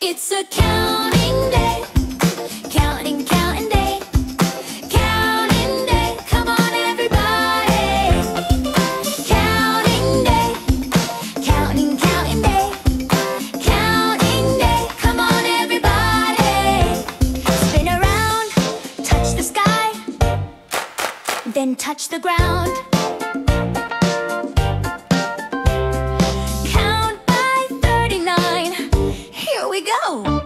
It's a counting day, counting, counting day, counting day. Come on everybody, counting day, counting, counting day, counting day. Come on everybody, spin around, touch the sky, then touch the ground. Go!